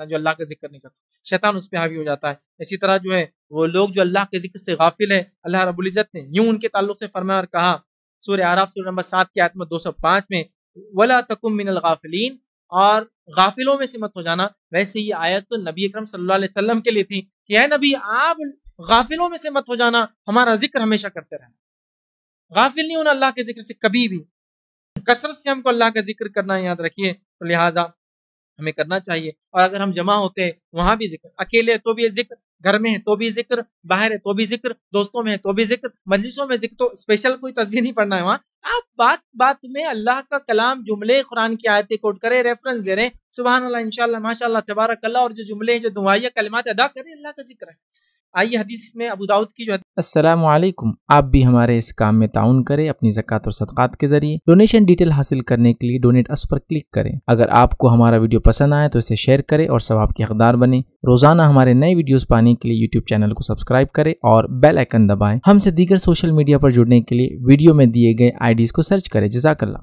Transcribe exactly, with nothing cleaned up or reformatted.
शैतान जो अल्लाह का जिक्र नहीं करता, शैतान उस पर हावी हो जाता है। इसी तरह जो है वो लोग जो अल्लाह के जिक्र से गाफिल है, अल्लाह रब्बुल इज्जत ने यूं उनके ताल्लुक से फरमाया और कहा सूरा आराफ सूरा नंबर सात की आयत नंबर दो सौ पाँच में, वला तकुम मिनल गाफिलीन, और गाफिलों में से मत हो जाना। वैसे ये आयत तो नबी अकरम सल्लल्लाहु अलैहि वसल्लम के लिए थी कि है नबी आप गाफिलों में से मत हो जाना, हमारा जिक्र हमेशा करते रहना, गाफिल नहीं होना अल्लाह के जिक्र से कभी भी। कसरत से हमको अल्लाह का जिक्र करना है, याद रखिए, तो लिहाजा हमें करना चाहिए। और अगर हम जमा होते हैं वहाँ भी जिक्र, अकेले तो भी जिक्र, घर में है तो भी जिक्र, बाहर है तो भी जिक्र, दोस्तों में है तो भी जिक्र, मजलिसों में जिक्र, तो स्पेशल कोई तस्बीह नहीं पढ़ना है वहाँ। आप बात बात में अल्लाह का कलाम, जुमले कुरान की आयतें कोट करें, रेफरेंस दे रहे हैं, सुबहान अल्लाह, इंशाअल्लाह, माशाअल्लाह, तबारकल्लाह, और जो जुमले जो दुआइया कलिमात अदा करें अल्लाह का जिक्र है। आइए हदीस में अबू दाऊद की जो अस्सलाम वालेकुम, आप भी हमारे इस काम में ताउन करें अपनी ज़कात और सदक़ात के जरिए। डोनेशन डिटेल हासिल करने के लिए डोनेट अस पर क्लिक करें। अगर आपको हमारा वीडियो पसंद आए तो इसे शेयर करें और सवाब के हक़दार बने। रोज़ाना हमारे नए वीडियोस पाने के लिए यूट्यूब चैनल को सब्सक्राइब करें और बेल आइकन दबाएं। हमसे दीगर सोशल मीडिया पर जुड़ने के लिए वीडियो में दिए गए आई डीज़ को सर्च करें। जज़ाकल्लाह।